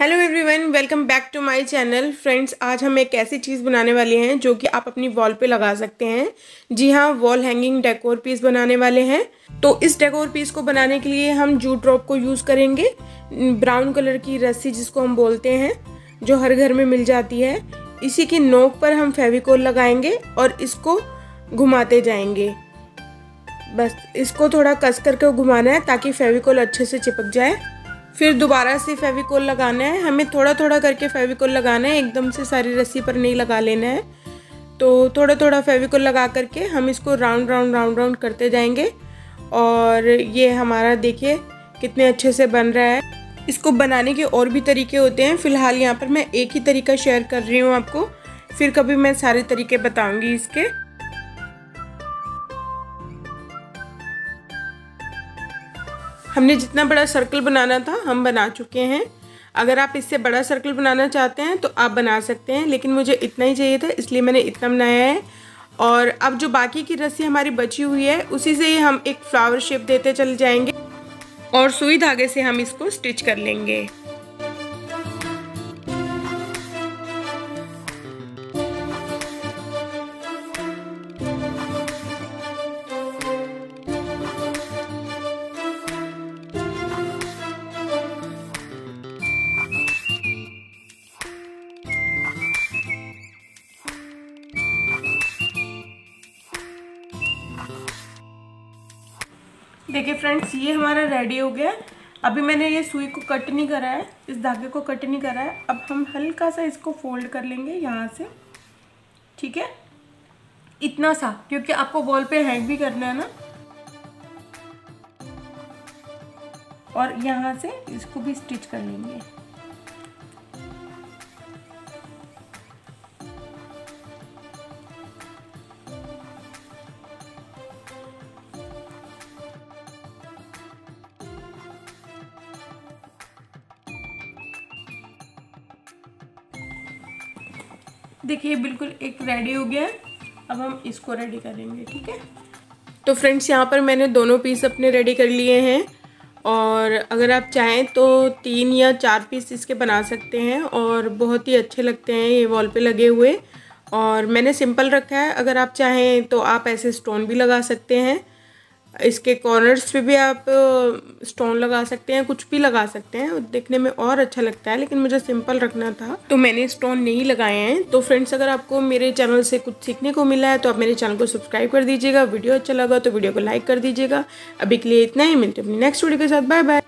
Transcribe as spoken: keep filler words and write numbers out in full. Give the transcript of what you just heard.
Hello everyone, welcome back to my channel. Friends, आज हम एक ऐसी चीज़ बनाने वाले हैं जो कि आप अपनी वॉल पे लगा सकते हैं। जी हाँ, वॉल हैंगिंग डेकोर पीस बनाने वाले हैं। तो इस डेकोर पीस को बनाने के लिए हम जू ड्रॉप को यूज़ करेंगे, ब्राउन कलर की रस्सी जिसको हम बोलते हैं, जो हर घर में मिल जाती है। इसी की नोक पर हम फेविकोल लगाएंगे और इसको घुमाते जाएंगे। बस इसको थोड़ा कस करके घुमाना है ताकि फेविकोल अच्छे से चिपक जाए। फिर दोबारा से फेविकोल लगाना है। हमें थोड़ा थोड़ा करके फेविकोल लगाना है, एकदम से सारी रस्सी पर नहीं लगा लेना है। तो थोड़ा थोड़ा फेविकोल लगा करके हम इसको राउंड राउंड राउंड राउंड करते जाएंगे। और ये हमारा देखिए कितने अच्छे से बन रहा है। इसको बनाने के और भी तरीके होते हैं, फ़िलहाल यहाँ पर मैं एक ही तरीका शेयर कर रही हूँ आपको। फिर कभी मैं सारे तरीके बताऊँगी इसके। हमने जितना बड़ा सर्कल बनाना था हम बना चुके हैं। अगर आप इससे बड़ा सर्कल बनाना चाहते हैं तो आप बना सकते हैं, लेकिन मुझे इतना ही चाहिए था इसलिए मैंने इतना बनाया है। और अब जो बाकी की रस्सी हमारी बची हुई है उसी से ही हम एक फ्लावर शेप देते चले जाएंगे और सुई धागे से हम इसको स्टिच कर लेंगे। देखिए फ्रेंड्स, ये हमारा रेडी हो गया। अभी मैंने ये सुई को कट नहीं करा है, इस धागे को कट नहीं करा है। अब हम हल्का सा इसको फोल्ड कर लेंगे यहाँ से, ठीक है, इतना सा, क्योंकि आपको वॉल पे हैंग भी करना है ना। और यहाँ से इसको भी स्टिच कर लेंगे। देखिए बिल्कुल एक रेडी हो गया है। अब हम इसको रेडी करेंगे, ठीक है। तो फ्रेंड्स, यहाँ पर मैंने दोनों पीस अपने रेडी कर लिए हैं। और अगर आप चाहें तो तीन या चार पीस इसके बना सकते हैं और बहुत ही अच्छे लगते हैं ये वॉल पे लगे हुए। और मैंने सिंपल रखा है, अगर आप चाहें तो आप ऐसे स्टोन भी लगा सकते हैं। इसके कॉर्नर्स पे भी आप स्टोन लगा सकते हैं, कुछ भी लगा सकते हैं, देखने में और अच्छा लगता है। लेकिन मुझे सिंपल रखना था तो मैंने स्टोन नहीं लगाए हैं। तो फ्रेंड्स, अगर आपको मेरे चैनल से कुछ सीखने को मिला है तो आप मेरे चैनल को सब्सक्राइब कर दीजिएगा। वीडियो अच्छा लगा तो वीडियो को लाइक कर दीजिएगा। अभी के लिए इतना ही, मिलते हैं अपनी नेक्स्ट वीडियो के साथ। Bye bye.